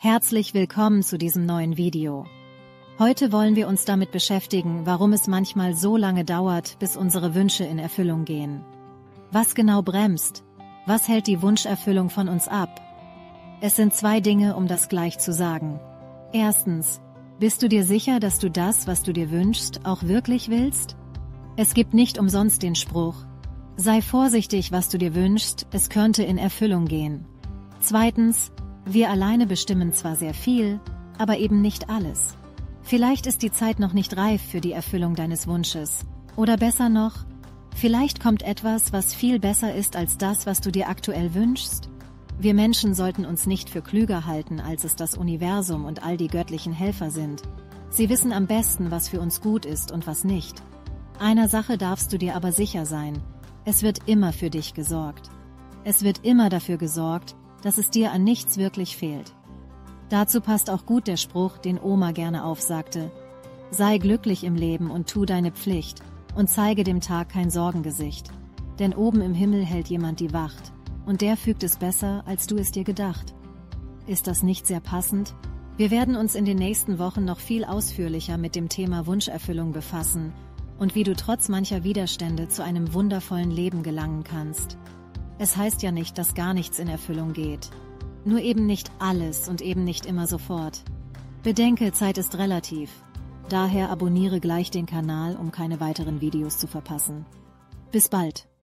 Herzlich willkommen zu diesem neuen Video. Heute wollen wir uns damit beschäftigen, warum es manchmal so lange dauert, bis unsere Wünsche in Erfüllung gehen. Was genau bremst? Was hält die Wunscherfüllung von uns ab? Es sind zwei Dinge, um das gleich zu sagen. Erstens, bist du dir sicher, dass du das, was du dir wünschst, auch wirklich willst? Es gibt nicht umsonst den Spruch, sei vorsichtig, was du dir wünschst, es könnte in Erfüllung gehen. Zweitens, wir alleine bestimmen zwar sehr viel, aber eben nicht alles. Vielleicht ist die Zeit noch nicht reif für die Erfüllung deines Wunsches. Oder besser noch, vielleicht kommt etwas, was viel besser ist als das, was du dir aktuell wünschst. Wir Menschen sollten uns nicht für klüger halten, als es das Universum und all die göttlichen Helfer sind. Sie wissen am besten, was für uns gut ist und was nicht. Einer Sache darfst du dir aber sicher sein, es wird immer für dich gesorgt. Es wird immer dafür gesorgt, dass es dir an nichts wirklich fehlt. Dazu passt auch gut der Spruch, den Oma gerne aufsagte. Sei glücklich im Leben und tu deine Pflicht und zeige dem Tag kein Sorgengesicht. Denn oben im Himmel hält jemand die Wacht und der fügt es besser, als du es dir gedacht. Ist das nicht sehr passend? Wir werden uns in den nächsten Wochen noch viel ausführlicher mit dem Thema Wunscherfüllung befassen und wie du trotz mancher Widerstände zu einem wundervollen Leben gelangen kannst. Es heißt ja nicht, dass gar nichts in Erfüllung geht. Nur eben nicht alles und eben nicht immer sofort. Bedenke, Zeit ist relativ. Daher abonniere gleich den Kanal, um keine weiteren Videos zu verpassen. Bis bald!